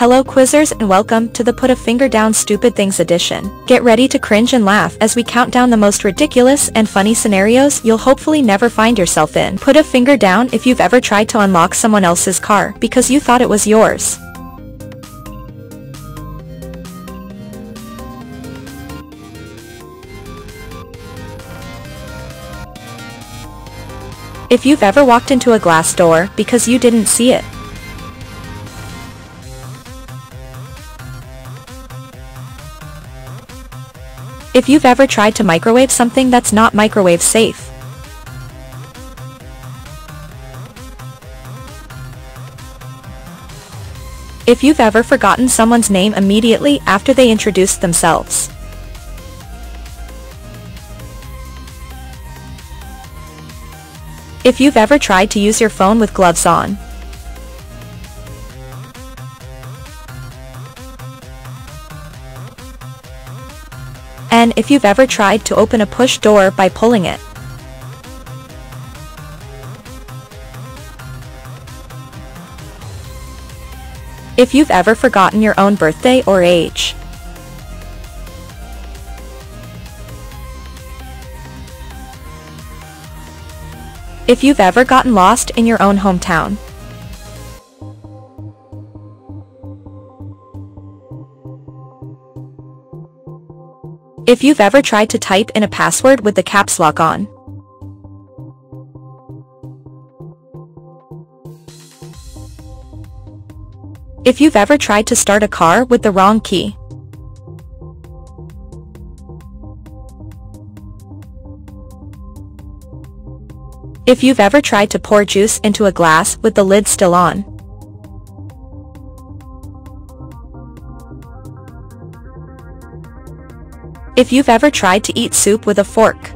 Hello quizzers and welcome to the Put a Finger Down Stupid Things edition. Get ready to cringe and laugh as we count down the most ridiculous and funny scenarios you'll hopefully never find yourself in. Put a finger down if you've ever tried to unlock someone else's car because you thought it was yours. If you've ever walked into a glass door because you didn't see it. If you've ever tried to microwave something that's not microwave safe. If you've ever forgotten someone's name immediately after they introduced themselves. If you've ever tried to use your phone with gloves on. And if you've ever tried to open a push door by pulling it. If you've ever forgotten your own birthday or age. If you've ever gotten lost in your own hometown. If you've ever tried to type in a password with the caps lock on. If you've ever tried to start a car with the wrong key. If you've ever tried to pour juice into a glass with the lid still on. If you've ever tried to eat soup with a fork.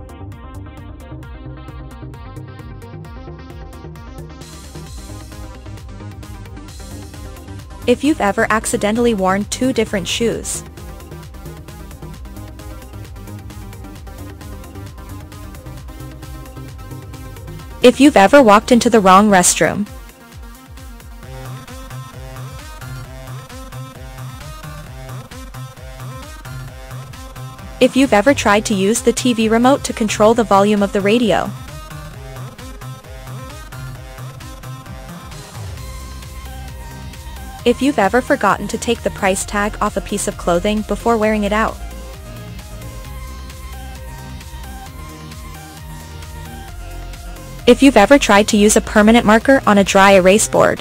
If you've ever accidentally worn two different shoes. If you've ever walked into the wrong restroom. If you've ever tried to use the TV remote to control the volume of the radio. If you've ever forgotten to take the price tag off a piece of clothing before wearing it out. If you've ever tried to use a permanent marker on a dry erase board.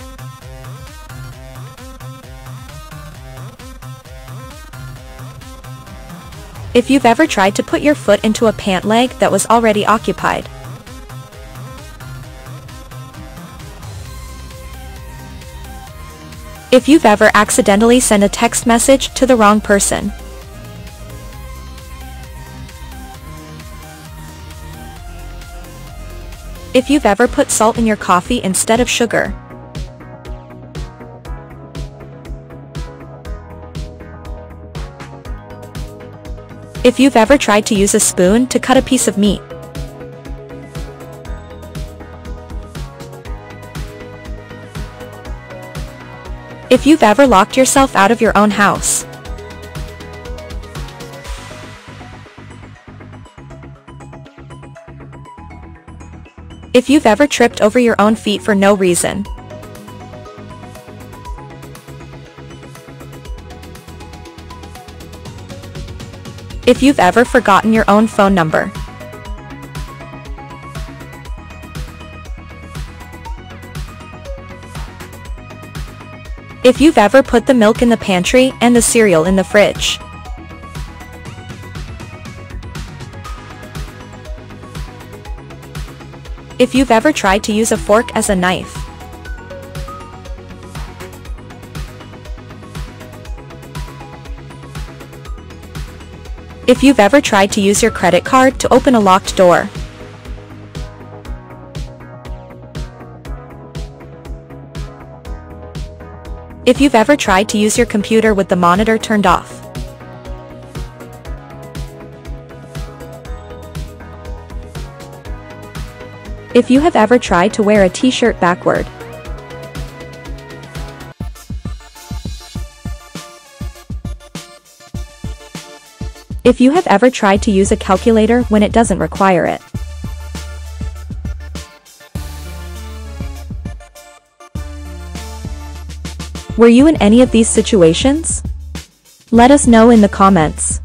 If you've ever tried to put your foot into a pant leg that was already occupied. If you've ever accidentally sent a text message to the wrong person. If you've ever put salt in your coffee instead of sugar. If you've ever tried to use a spoon to cut a piece of meat. If you've ever locked yourself out of your own house. If you've ever tripped over your own feet for no reason. If you've ever forgotten your own phone number. If you've ever put the milk in the pantry and the cereal in the fridge. If you've ever tried to use a fork as a knife. If you've ever tried to use your credit card to open a locked door. If you've ever tried to use your computer with the monitor turned off. If you have ever tried to wear a t-shirt backward. if you have ever tried to use a calculator when it doesn't require it. Were you in any of these situations? Let us know in the comments.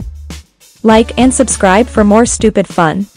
Like and subscribe for more stupid fun.